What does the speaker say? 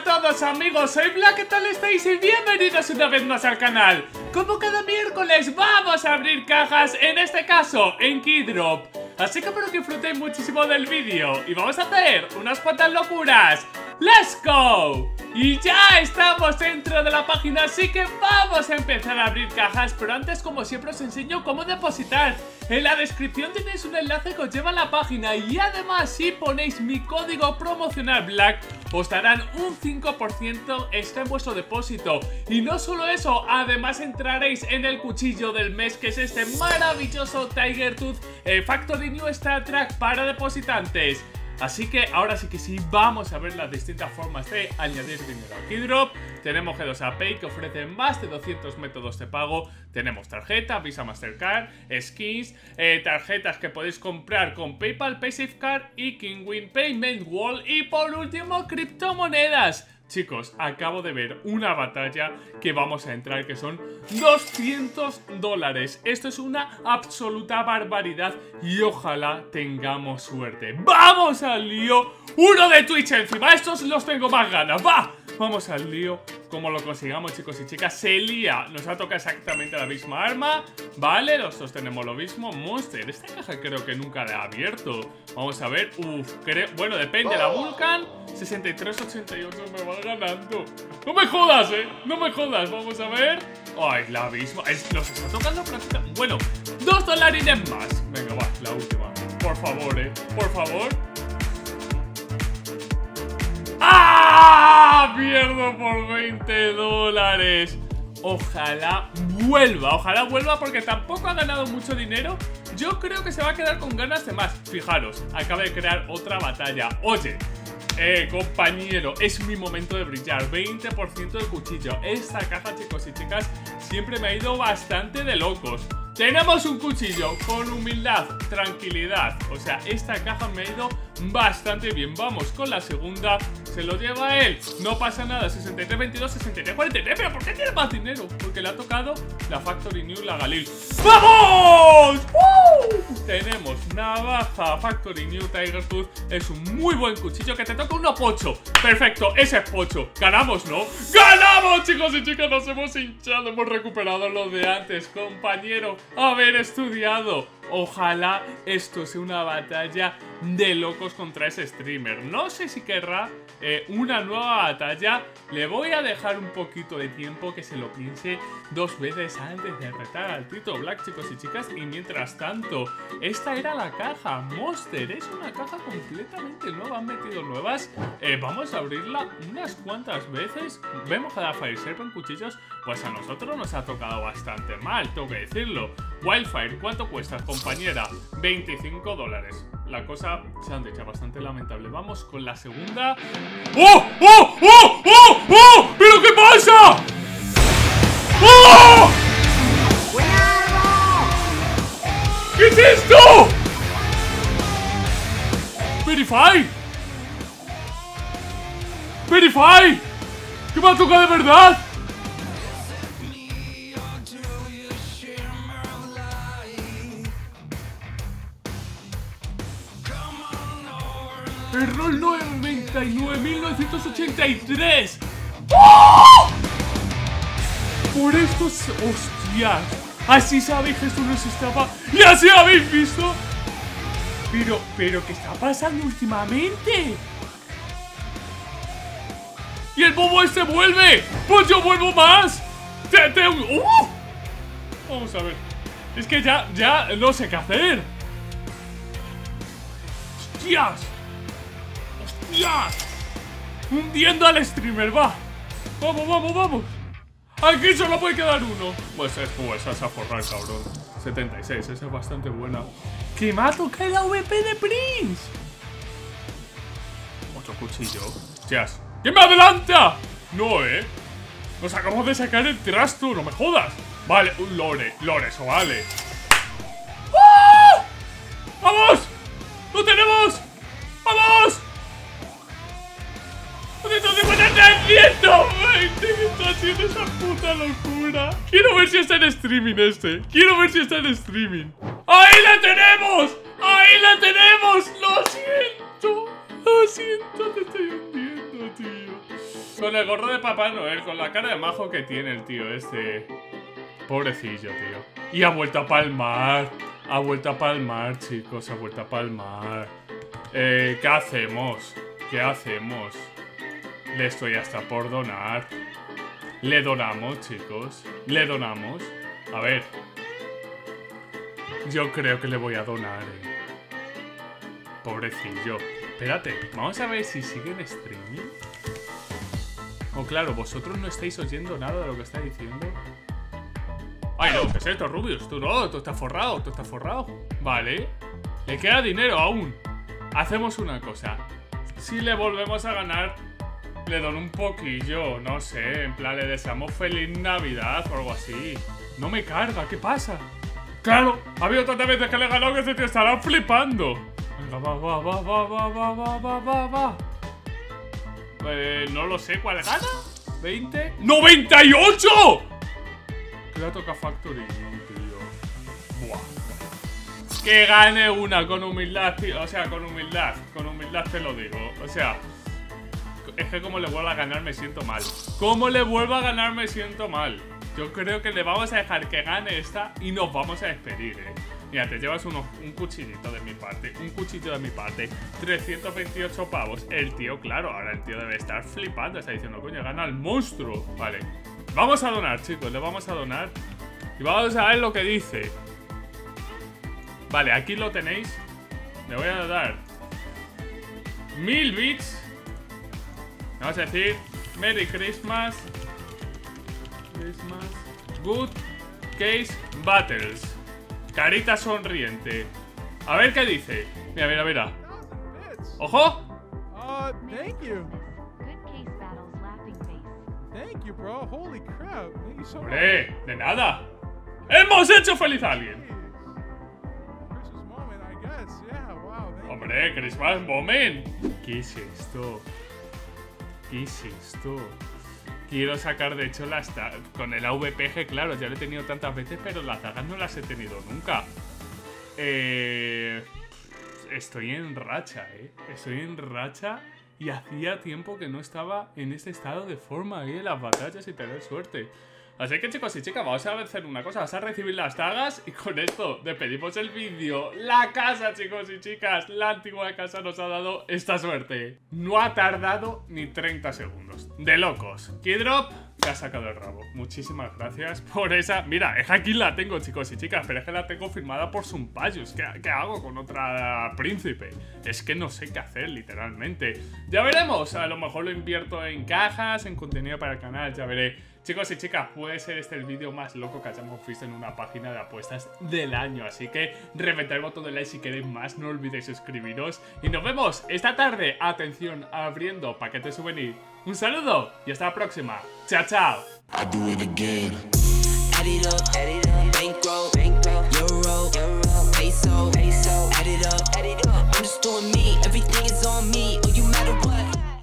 a todos amigos, soy Black, ¿qué tal estáis? Y bienvenidos una vez más al canal. Como cada miércoles vamos a abrir cajas, en este caso en Keydrop. Así que espero que disfrutéis muchísimo del vídeo y vamos a hacer unas cuantas locuras. ¡Let's go! Y ya estamos dentro de la página, así que vamos a empezar a abrir cajas. Pero antes, como siempre, os enseño cómo depositar. En la descripción tenéis un enlace que os lleva a la página. Y además, si ponéis mi código promocional BLACK, os darán un 5% extra en vuestro depósito. Y no solo eso, además entraréis en el cuchillo del mes, que es este maravilloso Tiger Tooth Factory New Star Track para depositantes. Así que ahora sí que sí, vamos a ver las distintas formas de añadir dinero a Keydrop. Tenemos G2A Pay, que ofrece más de 200 métodos de pago. Tenemos tarjeta, Visa, Mastercard, skins, tarjetas que podéis comprar con PayPal, PaySafeCard y Kingwin Payment Wall. Y por último, criptomonedas. Chicos, acabo de ver una batalla que vamos a entrar, que son $200. Esto es una absoluta barbaridad y ojalá tengamos suerte. ¡Vamos al lío! ¡Uno de Twitch encima! ¡Estos los tengo más ganas! ¡Va! Vamos al lío. Como lo consigamos, chicos y chicas, se lía. Nos ha tocado exactamente la misma arma. Vale, los dos tenemos lo mismo. Monster, esta caja creo que nunca la he abierto. Vamos a ver, bueno, depende, la Vulcan 6388 me va ganando. No me jodas, no me jodas. Vamos a ver. Ay, la misma, los está tocando prácticamente. Bueno, $2 más. Venga, va, la última. Por favor, por favor. ¡Ah! Pierdo por $20. Ojalá vuelva porque tampoco ha ganado mucho dinero. Yo creo que se va a quedar con ganas de más. Fijaros, acaba de crear otra batalla. Oye, compañero, es mi momento de brillar. 20% del cuchillo. Esta caja, chicos y chicas, siempre me ha ido bastante de locos. Tenemos un cuchillo con humildad, tranquilidad. O sea, esta caja me ha ido bastante bien. Vamos con la segunda. Se lo lleva él. No pasa nada. 63, 22, 63, 43. ¿Pero por qué tiene más dinero? Porque le ha tocado la Factory New, la Galil. ¡Vamos! ¡Uh! Tenemos Navaja, Factory New, Tiger Tooth. Es un muy buen cuchillo que te toca uno pocho. Perfecto, ese es pocho. Ganamos, ¿no? ¡Ganamos, chicos y chicas! Nos hemos hinchado. Hemos recuperado lo de antes, compañero. Haber estudiado. Ojalá esto sea una batalla de locos contra ese streamer. No sé si querrá una nueva batalla. Le voy a dejar un poquito de tiempo que se lo piense dos veces antes de retar al Tito Black, chicos y chicas. Y mientras tanto, esta era la caja Monster. Es una caja completamente nueva. Han metido nuevas. Vamos a abrirla unas cuantas veces. Vemos a The Fire Serpent, cuchillos. Pues a nosotros nos ha tocado bastante mal, tengo que decirlo. Wildfire, ¿cuánto cuesta, compañera? $25. La cosa se han hecho bastante lamentable. Vamos con la segunda. ¡Oh! ¡Oh! ¡Oh! ¡Oh! ¡Oh! ¿Pero qué pasa? ¡Oh! ¿Qué es esto? ¡Verify! ¡Verify! ¿Qué me ha tocado de verdad? Error 99983. ¡Oh! Por estos... ¡Hostias! Así sabéis que esto nos estaba... ¡Y así habéis visto! Pero ¿qué está pasando últimamente? ¡Y el bobo este vuelve! ¡Pues yo vuelvo más! ¡Oh! Vamos a ver. Es que ya no sé qué hacer. ¡Hostias! ¡Ya! Hundiendo al streamer, va. Vamos, vamos, vamos. Aquí solo puede quedar uno. Pues es a forrar, cabrón. 76, esa es bastante buena. ¡Que me ha tocado la VP de Prince! Otro cuchillo. ¡Hostias! ¡Que me adelanta! No, nos acabamos de sacar el trasto, no me jodas. Vale, un lore, eso vale. ¡Oh! ¡Vamos! ¡Lo tenemos! ¡Vamos! 150, 120, ha sido esa puta locura. Quiero ver si está en streaming este. Quiero ver si está en streaming. ¡Ahí la tenemos! ¡Ahí la tenemos! ¡Lo siento! ¡Lo siento! Te estoy hundiendo, tío. el gorro de Papá Noel, con la cara de majo que tiene el tío este. Pobrecillo, tío. Y ha vuelto a palmar. Ha vuelto a palmar, chicos. Ha vuelto a palmar. ¿Qué hacemos? ¿Qué hacemos? Le estoy hasta por donar. Le donamos, chicos. Le donamos. A ver. Yo creo que le voy a donar, Pobrecillo. Espérate, vamos a ver si sigue en streaming. O claro, vosotros no estáis oyendo nada de lo que está diciendo. Ay, no, ¿qué es esto, Rubius? Tú no, tú estás forrado, tú estás forrado. Vale. Le queda dinero aún. Hacemos una cosa. Si le volvemos a ganar, le dono un poquillo. No sé, en plan, le deseamos feliz Navidad o algo así. No me carga, ¿qué pasa? Claro, ha habido tantas veces que le he ganado que se te estarán flipando. Venga, va, va, va, va, va, va, va, va, va, va. No lo sé, ¿cuál gana? ¿20? ¡98! Que la toca Factory, tío. Buah. Que gane una con humildad, tío. O sea, con humildad te lo digo. O sea, es que como le vuelva a ganar me siento mal. Como le vuelva a ganar me siento mal. Yo creo que le vamos a dejar que gane esta y nos vamos a despedir, Mira, te llevas un cuchillito de mi parte, 328 pavos. El tío, claro, ahora el tío debe estar flipando. Está diciendo, coño, gana el monstruo. Vale, vamos a donar, chicos, le vamos a donar. Y vamos a ver lo que dice. Vale, aquí lo tenéis. Le voy a dar 1000 bits. Vamos a decir Merry Christmas. Good Case Battles. Carita sonriente. A ver qué dice. Mira, mira, mira. ¡Ojo! ¡Hombre! ¡De nada! ¡Hemos hecho feliz a alguien! ¡Hombre! ¡Christmas Moment! ¿Qué es esto? ¿Qué es esto? Quiero sacar, de hecho, las tagas. Con el AVPG, claro, ya lo he tenido tantas veces, pero las tagas no las he tenido nunca. Estoy en racha, Estoy en racha y hacía tiempo que no estaba en este estado de forma, en las batallas y tener suerte. Así que, chicos y chicas, vamos a hacer una cosa. Vamos a recibir las tagas y con esto despedimos el vídeo. La casa, chicos y chicas, la antigua casa nos ha dado esta suerte. No ha tardado ni 30 segundos. De locos. Keydrop te ha sacado el rabo. Muchísimas gracias por esa. Mira, es que aquí la tengo, chicos y chicas, pero es que la tengo firmada por Sumpayus. ¿Qué hago con otra príncipe? Es que no sé qué hacer, literalmente. Ya veremos. A lo mejor lo invierto en cajas, en contenido para el canal, ya veré. Chicos y chicas, puede ser este el vídeo más loco que hayamos visto en una página de apuestas del año. Así que reventad el botón de like si queréis más. No olvidéis suscribiros. Y nos vemos esta tarde. Atención, abriendo paquete souvenir. Un saludo y hasta la próxima. Chao, chao.